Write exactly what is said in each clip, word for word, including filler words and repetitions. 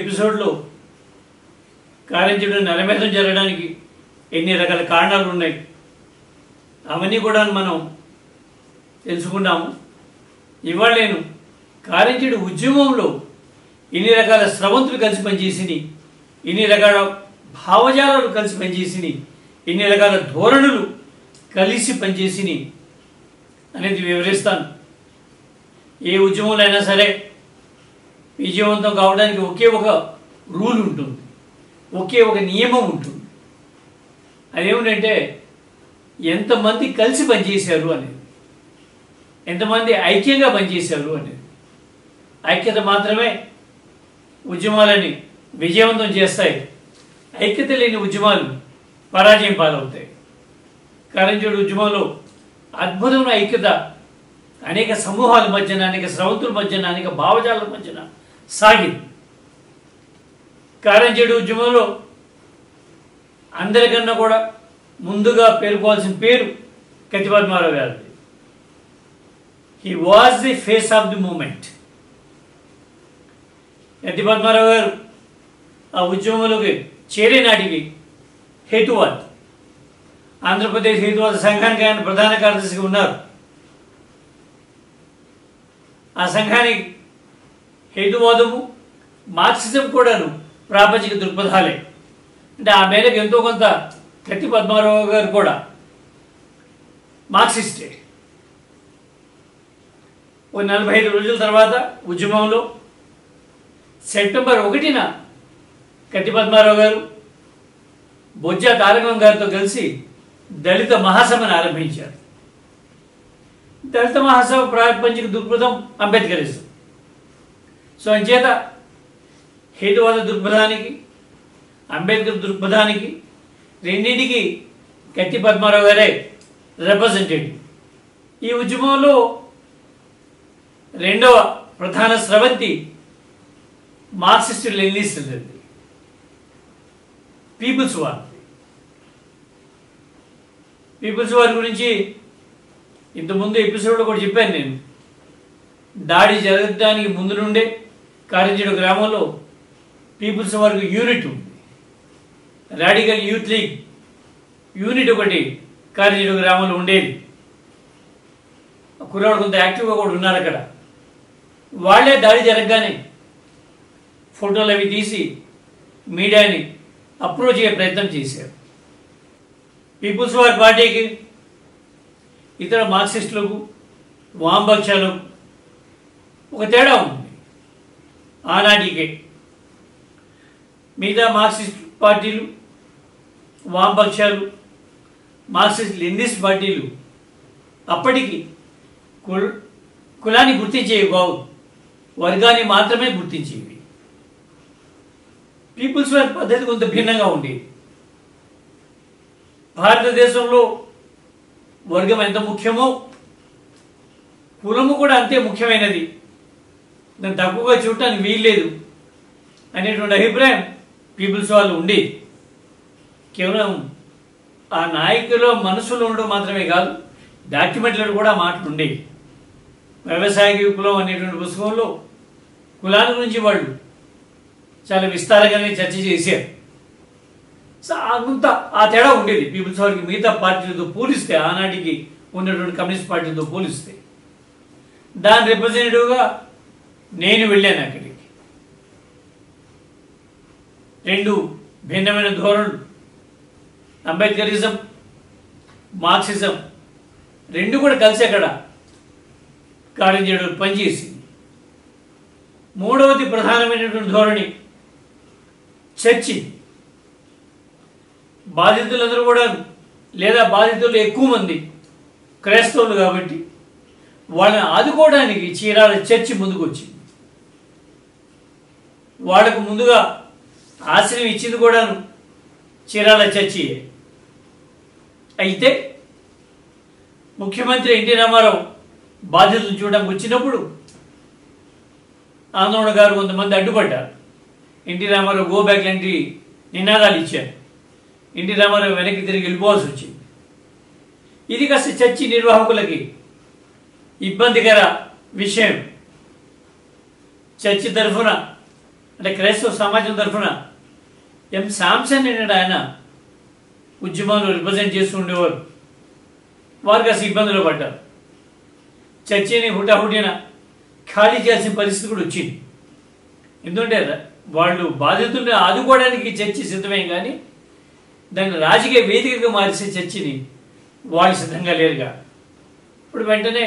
ఎపిసోడ్లో కారంచేడు నరమేధం జరగడానికి ఎన్ని రకాల కారణాలు ఉన్నాయి అవన్నీ కూడా మనం తెలుసుకున్నాము। ఇవాళ నేను కారంచేడు ఉద్యమంలో ఇన్ని రకాల శ్రవంతులు కలిసి పనిచేసిని, ఇన్ని రకాల భావజాలాలు కలిసి పనిచేసిని, ఇన్ని రకాల ధోరణులు కలిసి పనిచేసిని అనేది వివరిస్తాను। ఏ ఉద్యమంలో సరే విజయవంతం కావడానికి ఒకే ఒక రూల్ ఉంటుంది, ఒకే ఒక నియమం ఉంటుంది। అదేమిటంటే ఎంతమంది కలిసి పనిచేశారు అనేది, ఎంతమంది ఐక్యంగా పనిచేశారు అనేది। ఐక్యత మాత్రమే ఉద్యమాలని విజయవంతం చేస్తాయి, ఐక్యత లేని ఉద్యమాలు పరాజయం పాలవుతాయి। కారంచేడు ఉద్యమంలో అద్భుతమైన ఐక్యత, అనేక సమూహాల మధ్యన, అనేక శ్రవంతుల మధ్యన, అనేక భావజాల మధ్యన సాగింది। కారంచేడు ఉద్యమంలో అందరికన్నా కూడా ముందుగా పేర్కోవాల్సిన పేరు కత్తి పద్మారావు గారిది। He was the face of the moment. కత్తి పద్మారావు గారు ఆ ఉద్యమంలోకి చేరే నాటికి హేతువాద్, ఆంధ్రప్రదేశ్ హేతువాద సంఘానికి ఆయన ప్రధాన కార్యదర్శిగా ఉన్నారు। ఆ సంఘానికి హేతువాదము, మార్క్సిజం కూడాను ప్రాపంచిక దృక్పథాలే। అంటే ఆ మేరకు ఎంతో కొంత కత్తి పద్మారావు గారు కూడా మార్క్సిస్టే। ఓ నలభై ఐదు రోజుల తర్వాత ఉద్యమంలో సెప్టెంబర్ ఒకటిన కత్తి పద్మారావు గారు బొజ్జా తారకం గారితో కలిసి దళిత మహాసభను ఆరంభించారు। దళిత మహాసభ ప్రాతిపదికన దృక్పథం అంబేద్కరిజం। సో అంచేత హేతువాద దృక్పథానికి, అంబేద్కర్ దృక్పథానికి రెండింటికి కత్తి పద్మారావు గారే రిప్రజెంటేటివ్। ఈ ఉద్యమంలో రెండవ ప్రధాన స్రవంతి మార్క్సిస్టు లెనినిస్టులది, పీపుల్స్ వార్। పీపుల్స్ వార్ గురించి ఇంతకుముందు ఎపిసోడ్లో కూడా చెప్పాను నేను। దాడి జరగడానికి ముందు నుండే కారంచేడు గ్రామంలో పీపుల్స్ వార్ యూనిట్ ఉంది, రాడికల్ యూత్ లీగ్ యూనిట్ ఒకటి కారంచేడు గ్రామంలో ఉండేది। కుర్రాడు కొంత యాక్టివ్గా కూడా ఉన్నారు అక్కడ। వాళ్లే దాడి జరగగానే ఫోటోలు అవి తీసి మీడియాని అప్రోచ్ అయ్యే ప్రయత్నం చేశారు। పీపుల్స్ వార్ పార్టీకి, ఇతర మార్క్సిస్టులకు, వామపక్షాలకు ఒక తేడా ఉంది ఆనాటికే। మిగతా మార్క్సిస్ట్ పార్టీలు, వామపక్షాలు, మార్క్సిస్ట్ లెనినిస్ట్ పార్టీలు అప్పటికి కుల్ కులాన్ని గుర్తించేవి కావు, వర్గాన్ని మాత్రమే గుర్తించేవి। పీపుల్స్ వార్ పద్ధతి కొంత భిన్నంగా ఉండేది। భారతదేశంలో వర్గం ఎంత ముఖ్యమో కులము కూడా అంతే ముఖ్యమైనది, దాన్ని తక్కువగా చూడటానికి వీల్లేదు అనేటువంటి అభిప్రాయం పీపుల్స్ వాళ్ళు ఉండేది। కేవలం ఆ నాయకుల మనసులో ఉండడం మాత్రమే కాదు, డాక్యుమెంట్లలో కూడా మాటలు ఉండేవి। వ్యవసాయ కులం అనేటువంటి పుస్తకంలో కులాల గురించి వాళ్ళు చాలా విస్తారంగానే చర్చ చేశారు। సో అంత ఆ తేడా ఉండేది పీపుల్స్ వారికి మిగతా పార్టీలతో పోలిస్తే, ఆనాటికి ఉన్నటువంటి కమ్యూనిస్ట్ పార్టీలతో పోలిస్తే। దాని రిప్రజెంటేటివ్గా నేను వెళ్ళాను అక్కడికి। రెండు భిన్నమైన ధోరణులు, అంబేద్కరిజం, మార్క్సిజం రెండు కూడా కలిసి అక్కడ కారంచేడు పనిచేసింది। మూడవది ప్రధానమైనటువంటి ధోరణి చర్చి, బాధితులందరూ కూడా లేదా బాధితులు ఎక్కువ మంది క్రైస్తవులు కాబట్టి వాళ్ళని ఆదుకోవడానికి చీరాల చర్చి ముందుకు వచ్చింది। వాళ్ళకు ముందుగా ఆశ్రయం ఇచ్చింది కూడాను చీరాల చర్చి। అయితే ముఖ్యమంత్రి ఎన్టీ రామారావు బాధితులను చూడడానికి వచ్చినప్పుడు ఆందోళన గారు కొంతమంది అడ్డుపడ్డారు। ఎన్టీ రామారావు గో బ్యాక్ లాంటి నినాదాలు ఇచ్చారు। ఎన్టీ రామారావు వెనక్కి తిరిగి వెళ్ళిపోవాల్సి వచ్చింది। ఇది కాస్త చర్చి నిర్వాహకులకి ఇబ్బందికర విషయం। చర్చి తరఫున అంటే క్రైస్తవ సమాజం తరఫున ఎం శాంసన్ అనేది ఆయన ఉద్యమాలు రిప్రజెంట్ చేస్తూ ఉండేవారు. వారు కాస్త ఇబ్బందులు పడ్డారు. చర్చిని హుటాహుటిన ఖాళీ చేసిన పరిస్థితి కూడా వచ్చింది. ఎందుకంటే వాళ్ళు బాధితుల్ని ఆదుకోవడానికి చర్చి సిద్ధమే కానీ దాన్ని రాజకీయ వేదికగా మార్చే చర్చిని వాళ్ళు సిద్ధంగా లేరుగా. ఇప్పుడు వెంటనే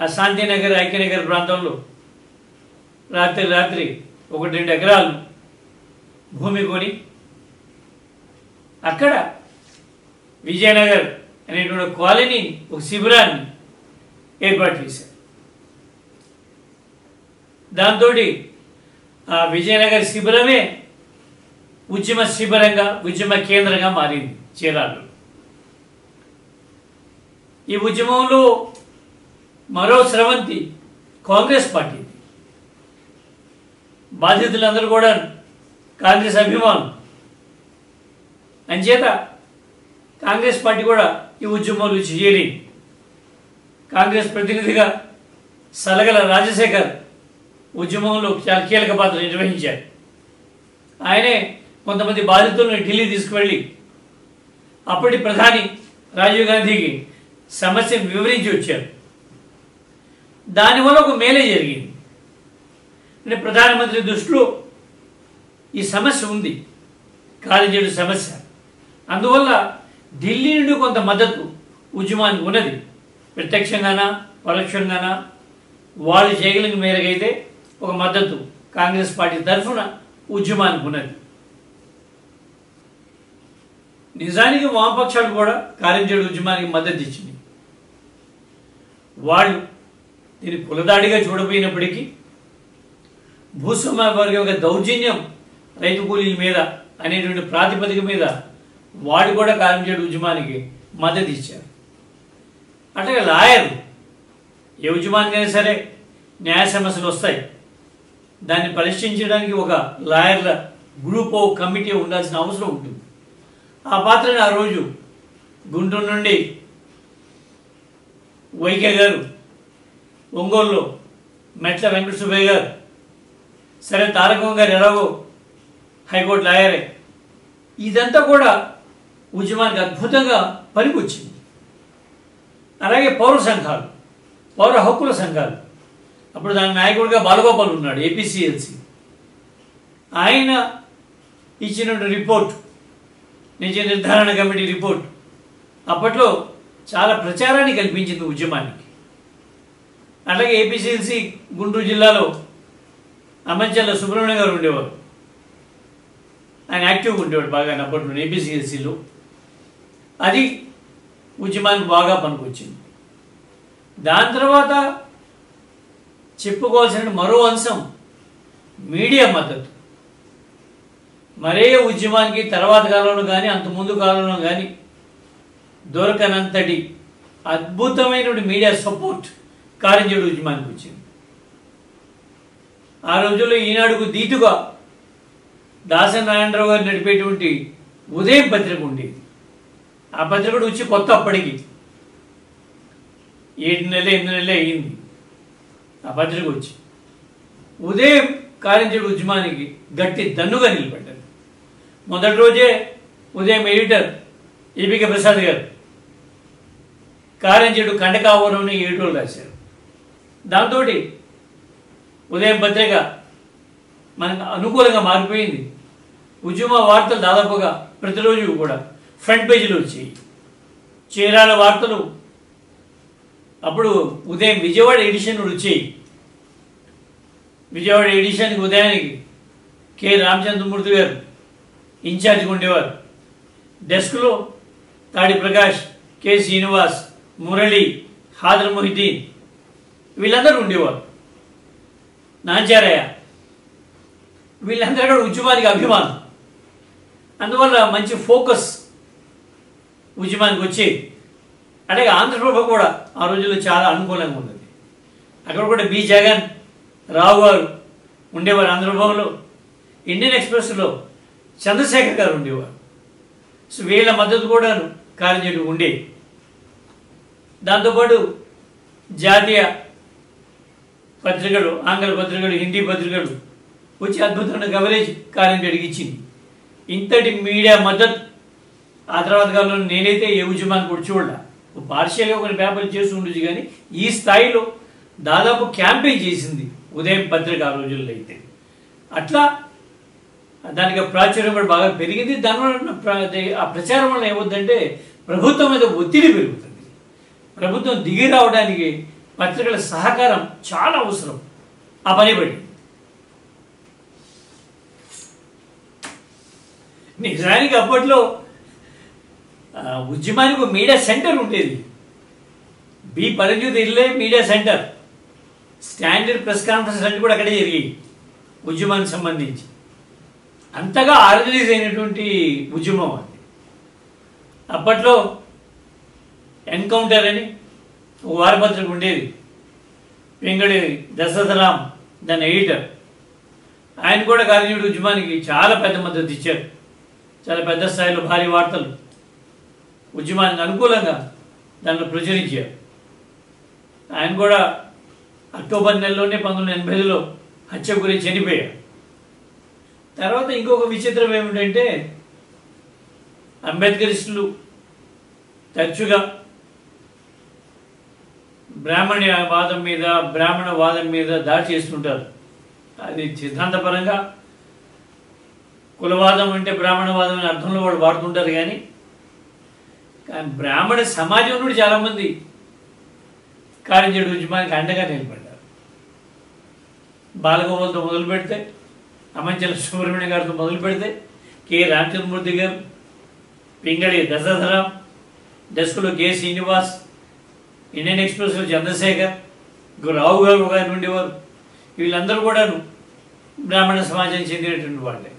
ఆ శాంతినగర్ ఐక్యనగర్ ప్రాంతంలో రాత్రి రాత్రి ఒకటి రెండు ఎకరాలు భూమి కొని అక్కడ విజయనగర్ అనేటువంటి కాలనీ ఒక శిబిరాన్ని ఏర్పాటు చేశారు. దాంతో ఆ విజయనగర్ శిబిరమే ఉద్యమ శిబిరంగా ఉద్యమ కేంద్రంగా మారింది. చీరాల్లో ఈ ఉద్యమంలో మరో స్రవంతి కాంగ్రెస్ పార్టీ. బాధితులందరూ కూడా కాంగ్రెస్ అభిమానులు. అంచేత కాంగ్రెస్ పార్టీ కూడా ఈ ఉద్యమంలో చేరి కాంగ్రెస్ ప్రతినిధిగా సలగల రాజశేఖర్ ఉద్యమంలో చాలా కీలక పాత్ర నిర్వహించారు. ఆయనే కొంతమంది బాధితులను ఢిల్లీ తీసుకువెళ్ళి అప్పటి ప్రధాని రాజీవ్ గాంధీకి సమస్యను వివరించి వచ్చారు. దానివల్ల ఒక మేలే జరిగింది. అంటే ప్రధానమంత్రి దృష్టిలో ఈ సమస్య ఉంది, కాళీజేడు సమస్య. అందువల్ల ఢిల్లీ నుండి కొంత మద్దతు ఉద్యమానికి ఉన్నది. ప్రత్యక్షంగానా పరోక్షంగానా వాళ్ళు చేయగలిగిన మేరకైతే ఒక మద్దతు కాంగ్రెస్ పార్టీ తరఫున ఉద్యమానికి ఉన్నది. నిజానికి వామపక్షాలు కూడా కారంచేడు ఉద్యమానికి మద్దతు ఇచ్చింది. వాళ్ళు దీన్ని కులదాడిగా చూడబోయినప్పటికీ భూస్వామ్య వర్గం యొక్క దౌర్జన్యం రైతు కూలీల మీద అనేటువంటి ప్రాతిపదిక మీద వాళ్ళు కూడా కారంచేడు ఉద్యమానికి మద్దతు ఇచ్చారు. అంటే లాయర్లు ఏ ఉద్యమానికైనా సరే న్యాయ సమస్యలు వస్తాయి. దాన్ని పరిష్కరించడానికి ఒక లాయర్ల గ్రూప్ ఓ కమిటీ ఉండాల్సిన అవసరం ఉంటుంది. ఆ పాత్రని ఆ రోజు గుంటూరు నుండి వైకే గారు, ఒంగోలులో మెట్ల వెంకట సుబ్బయ్య గారు, సరే తారకం గారు ఎలాగో హైకోర్టు లాయరే, ఇదంతా కూడా ఉద్యమానికి అద్భుతంగా పనికొచ్చింది. అలాగే పౌర సంఘాలు, పౌర హక్కుల సంఘాలు, అప్పుడు దాని నాయకుడిగా బాలగోపాల్ ఉన్నాడు, ఏపీసీఎల్సీ. ఆయన ఇచ్చినటువంటి రిపోర్ట్, నిజ నిర్ధారణ కమిటీ రిపోర్ట్ అప్పట్లో చాలా ప్రచారాన్ని కల్పించింది ఉద్యమానికి. అలాగే ఏపీసీఎల్సీ గుంటూరు జిల్లాలో అమంచెల్ల సుబ్రహ్మణ్యం గారు ఉండేవారు. ఆయన యాక్టివ్గా ఉండేవాడు బాగా అప్పట్లో ఏపీసీఎల్సీలో. అది ఉద్యమానికి బాగా పనికొచ్చింది. దాని తర్వాత చెప్పుకోవాల్సిన మరో అంశం మీడియా మద్దతు. మరే ఉద్యమానికి తర్వాత కాలంలో కానీ అంతకుముందు కాలంలో కానీ దొరకనంతటి అద్భుతమైనటువంటి మీడియా సపోర్ట్ కారంచేడు ఉద్యమానికి వచ్చింది. ఆ రోజుల్లో ఈనాడుకు దీటుగా దాసరి నారాయణరావు గారు నడిపేటువంటి ఉదయం పత్రిక ఉండేది. ఆ పత్రిక కూడా వచ్చి కొత్త, అప్పటికి ఏడు నెలలు ఎనిమిది నెలలు అయ్యింది ఆ పత్రిక వచ్చి. ఉదయం కారంచేడు ఉద్యమానికి గట్టి దన్నుగా నిలబడ్డారు. మొదటి రోజే ఉదయం ఎడిటర్ ఏబికే ప్రసాద్ గారు కారంచేడు కండకావరం ఏటోలు రాశారు. దాంతో ఉదయం పత్రిక మనకు అనుకూలంగా మారిపోయింది. ఉద్యమ వార్తలు దాదాపుగా ప్రతిరోజు కూడా ఫ్రంట్ పేజీలో వచ్చాయి. చీరాల వార్తలు అప్పుడు ఉదయం విజయవాడ ఎడిషన్ వచ్చాయి. విజయవాడ ఎడిషన్కి ఉదయానికి కె రామచంద్రమూర్తి గారు ఇన్ఛార్జ్గా ఉండేవారు. డెస్క్లో తాడి ప్రకాష్, కె శ్రీనివాస్, మురళి, హాదర్ మొహిద్దీన్ వీళ్ళందరూ ఉండేవారు. నాచారయ్య వీళ్ళందరూ కూడా ఉద్యమానికి అభిమానం. అందువల్ల మంచి ఫోకస్ ఉద్యమానికి వచ్చేది. అలాగే ఆంధ్రప్రభ కూడా ఆ రోజుల్లో చాలా అనుకూలంగా ఉన్నది. అక్కడ కూడా బి జగన్ రావు గారు ఉండేవారు ఆంధ్రప్రభలో. ఇండియన్ ఎక్స్ప్రెస్లో చంద్రశేఖర్ గారు ఉండేవారు. సో వీళ్ళ మద్దతు కూడా కారంచేడు ఉండేది. దాంతోపాటు జాతీయ పత్రికలు, ఆంగ్ల పత్రికలు, హిందీ పత్రికలు వచ్చి అద్భుతమైన కవరేజ్ కార్యం జరిగించింది। ఇంతటి మీడియా మద్దతు ఆ తర్వాత కాలంలో నేనైతే ఏ ఉద్యమాన్ని కూడా చూడలా, పార్షియల్గా కొన్ని పేపర్లు చేస్తూ ఉండొచ్చు కానీ ఈ స్థాయిలో దాదాపు క్యాంపెయిన్ చేసింది ఉదయం పత్రిక ఆ రోజుల్లో అయితే అట్లా దానికి ప్రాచుర్యం కూడా బాగా పెరిగింది। దానివల్ల ఆ ప్రచారం వల్ల ఏమవుతుందంటే ప్రభుత్వం మీద ఒత్తిడి పెరుగుతుంది, ప్రభుత్వం దిగి రావడానికి పత్రికల సహకారం చాలా అవసరం। ఆ పని పడి నిజానికి అప్పట్లో ఉద్యమానికి మీడియా సెంటర్ ఉండేది, బి పరంజ్యోతి ఇల్లే media centre, standard press conference అన్నీ కూడా అక్కడే జరిగాయి ఉద్యమానికి సంబంధించి। అంతగా ఆర్గనైజ్ అయినటువంటి ఉద్యమం అది। అప్పట్లో ఎన్కౌంటర్ అని ఒక వారపత్రిక ఉండేది, వెంగడి దశరథరాం దాని ఎడిటర్, ఆయన కూడా కారంచేడు ఉద్యమానికి చాలా పెద్ద మద్దతు ఇచ్చారు, చాలా పెద్ద స్థాయిలో భారీ వార్తలు ఉద్యమానికి అనుకూలంగా దాన్ని ప్రచురించారు। ఆయన కూడా అక్టోబర్ నెలలోనే పంతొమ్మిది వందల ఎనభై ఐదులో హత్య గురి చనిపోయారు। తర్వాత ఇంకొక విచిత్రం ఏమిటంటే అంబేద్కరిస్టులు తరచుగా బ్రాహ్మణ్యవాదం మీద బ్రాహ్మణవాదం మీద దాడి చేస్తుంటారు, అది సిద్ధాంతపరంగా కులవాదం అంటే బ్రాహ్మణవాదం అనే అర్థంలో వాళ్ళు వాడుతుంటారు, కానీ కానీ బ్రాహ్మణ సమాజం నుండి చాలామంది కారంచేడు ఉద్యమానికి అండగా నిలబడ్డారు। బాలగోపాల్తో మొదలు పెడితే, అమంచెల సుబ్రహ్మణ్య గారితో మొదలు పెడితే, కె రామచంద్రమూర్తి గారు, పింగళి దశరథరాం, డెస్క్లో కె శ్రీనివాస్, ఇండియన్ ఎక్స్ప్రెస్లో చంద్రశేఖర్, రావు గారు గారి ఉండేవారు, వీళ్ళందరూ కూడాను బ్రాహ్మణ సమాజానికి చెందినటువంటి వాళ్ళే।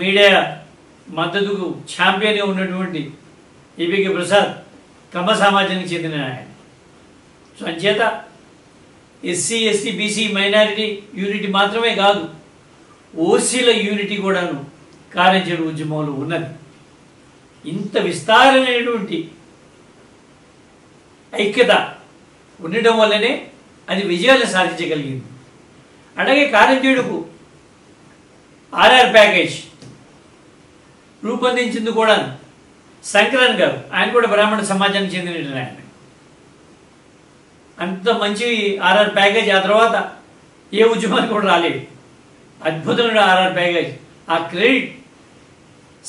మీడియా మద్దతుకు ఛాంపియన్గా ఉన్నటువంటి ఏపీకే ప్రసాద్ కమ్మ సమాజానికి చెందిన ఆయన, సో అంచేత SC ST BC minority unity మాత్రమే కాదు ఓసీల యూనిటీ కూడాను కారంచేడు ఉద్యమంలో ఉన్నది। ఇంత విస్తారమైనటువంటి ఐక్యత ఉండడం వల్లనే అది విజయాలు సాధించగలిగింది। అలాగే కారంచేడుకు ఆర్ఆర్ ప్యాకేజ్ రూపొందించింది కూడా శంకరన్ గారు, ఆయన కూడా బ్రాహ్మణ సమాజానికి చెందిన ఆయన, అంత మంచి ఆర్ఆర్ ప్యాకేజ్ ఆ తర్వాత ఏ ఉద్యమానికి కూడా రాలేదు। అద్భుతమైన ఆర్ఆర్ ప్యాకేజ్, ఆ క్రెడిట్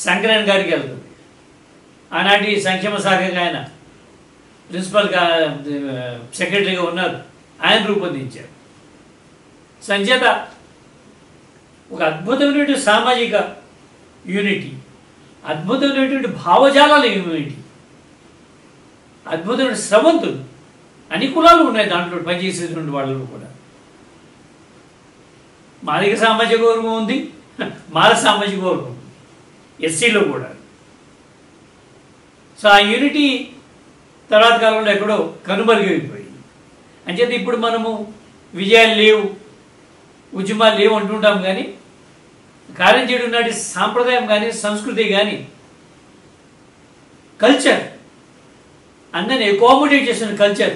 శంకరన్ గారికి వెళ్తుంది, ఆనాటి సంక్షేమ శాఖగా ఆయన ప్రిన్సిపల్ సెక్రటరీగా ఉన్నారు, ఆయన రూపొందించారు। సంచేత ఒక అద్భుతమైనటువంటి సామాజిక యూనిటీ, అద్భుతమైనటువంటి భావజాలాల యూనిటీ, అద్భుతమైన శ్రవంతులు, అన్ని కులాలు ఉన్నాయి దాంట్లో పనిచేసేటువంటి వాళ్ళలో కూడా। మాలిక సామాజిక వర్గం ఉంది, మాల సామాజిక వర్గం, ఎస్సీలో కూడా। సో ఆ యూనిటీ తర్వాత కాలంలో ఎక్కడో కనుమరుగైపోయింది। అంచేత ఇప్పుడు మనము విజయాలు లేవు, ఉద్యమాలు లేవు అంటుంటాం, కానీ కారంచేడు నాటి సాంప్రదాయం కానీ సంస్కృతి కానీ కల్చర్ అందరిని అకామిడేట్ చేసిన కల్చర్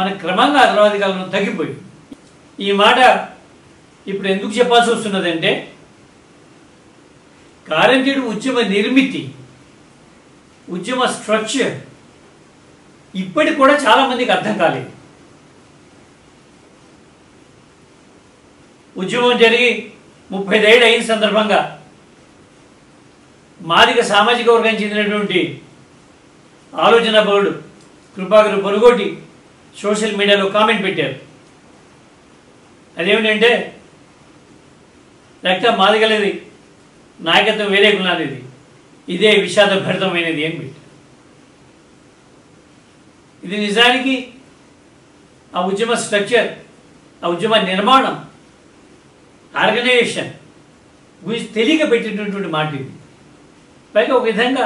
మన క్రమంగా తర్వాత కాలంలో తగ్గిపోయింది। ఈ మాట ఇప్పుడు ఎందుకు చెప్పాల్సి వస్తున్నదంటే కారంచేడు ఉద్యమ నిర్మితి, ఉద్యమ స్ట్రక్చర్ ఇప్పటికి కూడా చాలామందికి అర్థం కాలేదు। ఉద్యమం జరిగి ముప్పై ఐదేళ్ళు అయిన సందర్భంగా మాదిక సామాజిక వర్గానికి చెందినటువంటి ఆలోచన బోర్డు కృపాకర్ పొరుగోటి సోషల్ మీడియాలో కామెంట్ పెట్టారు, అదేమిటంటే రక్తం మాదిగలేది, నాయకత్వం వేరే కులానిది, ఇదే విషాదభరితమైనది అని పెట్టారు। ఇది నిజానికి ఆ ఉద్యమ స్ట్రక్చర్, ఆ ఉద్యమ నిర్మాణం, ఆర్గనైజేషన్ గురించి తెలియక పెట్టినటువంటి మాట ఇది, పైగా ఒక విధంగా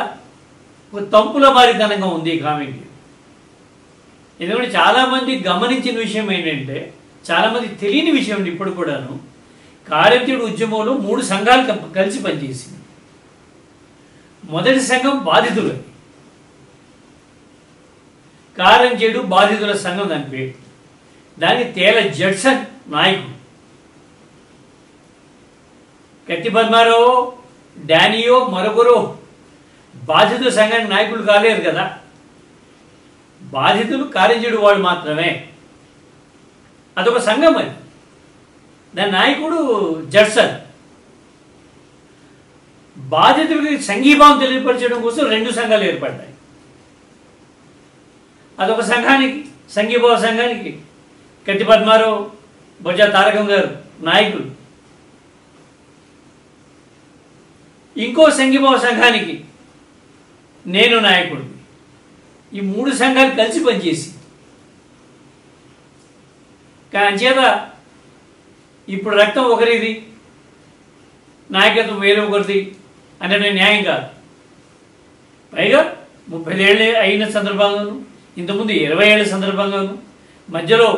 ఒక తంపుల భారీతనంగా ఉంది ఈ కామెంట్। ఎందుకంటే చాలామంది గమనించిన విషయం ఏంటంటే, చాలామంది తెలియని విషయం ఇప్పుడు కూడాను, కారంచేడు ఉద్యమంలో మూడు సంఘాలు కలిసి పనిచేసింది। మొదటి సంఘం బాధితులు, కారంచేడు బాధితుల సంఘం దాని పేరు, దానికి తేల జడ్సన్ నాయకుడు, కత్తి పద్మారావు డానియో మరొకరు బాధితుల సంఘం నాయకులు కాలేరు కదా, బాధితులు కారంచేడు వాళ్ళు మాత్రమే. అదొక సంఘం, అది దాని నాయకుడు జడ్సన్. బాధితులకి సంఘీభావం తెలియపరచడం కోసం రెండు సంఘాలు ఏర్పడ్డాయి. అదొక సంఘానికి, సంఘీభావ సంఘానికి కత్తి పద్మారావు బొజ్జ తారకం గారు నాయకులు. ఇంకో సంఘీభావ సంఘానికి నేను నాయకుడు. ఈ మూడు సంఘాలు కలిసి పనిచేసి, కానీ అంచేత ఇప్పుడు రక్తం ఒకరిది నాయకత్వం వేరొకరిది అంటే నేను న్యాయం కాదు. పైగా ముప్పై ఏళ్ళు అయిన సందర్భంగాను, ఇంతకుముందు ఇరవై ఏళ్ళ సందర్భంగాను, మధ్యలో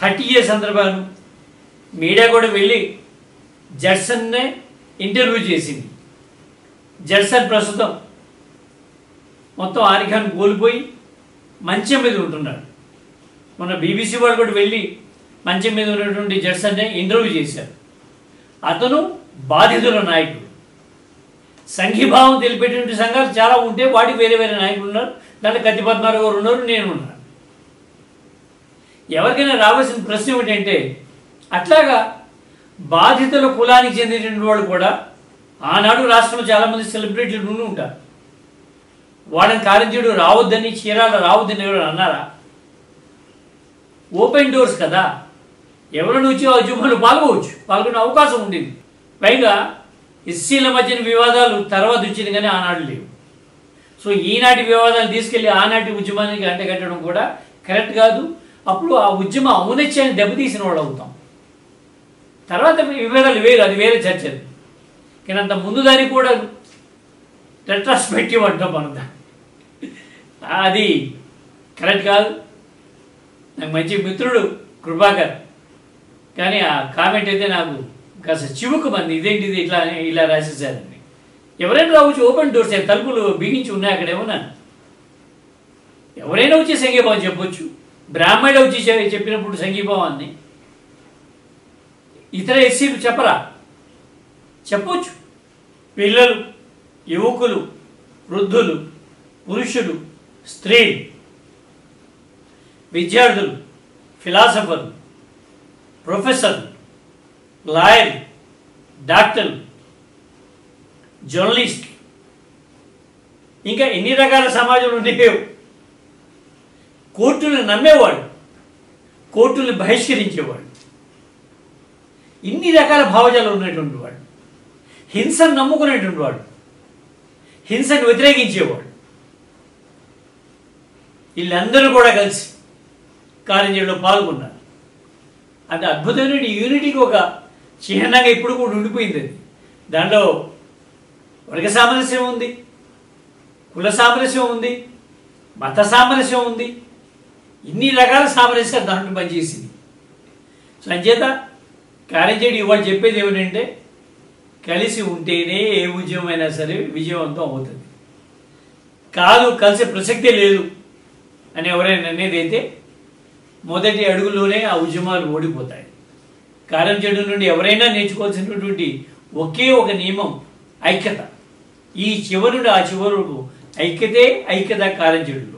థర్టీ ఇయర్ సందర్భాను మీడియా కూడా వెళ్ళి జడ్సన్నే ఇంటర్వ్యూ చేసింది. జడ్సన్ ప్రస్తుతం మొత్తం ఆరిఖాన్ కోల్పోయి మంచం మీద ఉంటున్నాడు. మొన్న బీబీసీ వాళ్ళు కూడా వెళ్ళి మంచం మీద ఉన్నటువంటి జడ్సన్నే ఇంటర్వ్యూ చేశారు. అతను బాధితుల నాయకుడు. సంఘీభావం తెలిపేటువంటి సంఘాలు చాలా ఉంటే వాటికి వేరే వేరే నాయకులు ఉన్నారు. దాంట్లో కత్తి పద్మారావు గారు ఉన్నారు, నేను ఉన్నాను. ఎవరికైనా రావాల్సిన ప్రశ్న ఏమిటంటే, అట్లాగా బాధితుల కులానికి చెందినటువంటి వాళ్ళు కూడా ఆనాడు రాష్ట్రంలో చాలామంది సెలబ్రిటీలు ఉండి ఉంటారు. వాళ్ళని కారంచేడు రావద్దని, చీరాల రావద్దని ఎవరు అన్నారా? ఓపెన్ డోర్స్ కదా, ఎవరిని వచ్చి ఆ జుమ్మలు పాల్గొవచ్చు, పాల్గొనే అవకాశం ఉండింది. పైగా ఎస్సీల మధ్యన వివాదాలు తర్వాత వచ్చింది, కానీ ఆనాడు లేవు. సో ఈనాటి వివాదాలు తీసుకెళ్లి ఆనాటి ఉద్యమానికి అంటగట్టడం కూడా కరెక్ట్ కాదు. అప్పుడు ఆ ఉద్యమ ఔన్నత్యాన్ని దెబ్బతీసిన వాళ్ళు అవుతాం. తర్వాత వివాదాలు వేరు, అది వేరే చర్చలు. కానీ అంత ముందు దానికి కూడా రెట్రాస్పెక్టివ్ అంటాం మనం, అది కరెక్ట్ కాదు. నాకు మంచి మిత్రుడు కృపాకర్, కానీ ఆ కామెంట్ అయితే నాకు కాస్త చివుకు మంది. ఇదేంటిది ఇట్లా ఇలా రాసేసారండి. ఎవరైనా రావచ్చు, ఓపెన్ డోర్స్, తలుపులు బిగించి ఉన్నాయి అక్కడ. ఏమన్నా ఎవరైనా వచ్చి సంఘీభావం చెప్పొచ్చు. బ్రాహ్మణుడు వచ్చి చెప్పినప్పుడు సంఘీభావాన్ని ఇతర ఎస్సీలు చెప్పరా? చెప్పొచ్చు. పిల్లలు, యువకులు, వృద్ధులు, పురుషులు, స్త్రీలు, విద్యార్థులు, ఫిలాసఫర్లు, ప్రొఫెసర్లు, లాయర్లు, డాక్టర్లు, జర్నలిస్టులు, ఇంకా ఎన్ని రకాల సమాజంలో ఉండేవి. కోర్టుని నమ్మేవాడు, కోర్టుని బహిష్కరించేవాడు, ఇన్ని రకాల భావజాలు ఉన్నటువంటి వాడు, హింసను నమ్ముకునేటువంటి వాడు, హింసను వ్యతిరేకించేవాడు, వీళ్ళందరూ కూడా కలిసి కారంచేడులో పాల్గొన్నారు. అంటే అద్భుతమైన యూనిటీకి ఒక చిహ్నంగా ఇప్పుడు కూడా ఉండిపోయింది. దాంట్లో వర్గ సామరస్యం ఉంది, కుల సామరస్యం ఉంది, మత సామరస్యం ఉంది, ఇన్ని రకాల సామరస్యాలు దాంట్లో పనిచేసింది. సో అంచేత కారంచేడు ఇవాళ చెప్పేది ఏమిటంటే, కలిసి ఉంటేనే ఏ ఉద్యమైనా సరే విజయవంతం అవుతుంది. కాదు కలిసే ప్రసక్తే లేదు అని ఎవరైనా అనేది అయితే మొదటి అడుగులోనే ఆ ఉద్యమాలు ఓడిపోతాయి. కారంచేడు నుండి ఎవరైనా నేర్చుకోవాల్సినటువంటి ఒకే ఒక నియమం ఐక్యత. ఈ చివరి నుండి ఆ చివరకు ఐక్యతే ఐక్యత కారంచేడులో.